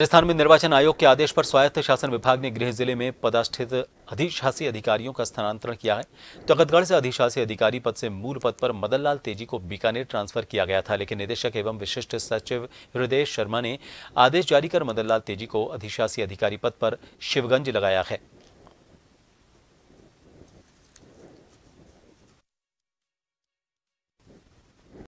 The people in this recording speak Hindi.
राजस्थान में निर्वाचन आयोग के आदेश पर स्वायत्त शासन विभाग ने गृह जिले में पदस्थित अधिशासी अधिकारियों का स्थानांतरण किया है। तो अगतगढ़ से अधिशासी अधिकारी पद से मूल पद पर मदनलाल तेजी को बीकानेर ट्रांसफर किया गया था, लेकिन निदेशक एवं विशिष्ट सचिव विरुदेश शर्मा ने आदेश जारी कर मदनलाल तेजी को अधिशासी अधिकारी पद पर शिवगंज लगाया है।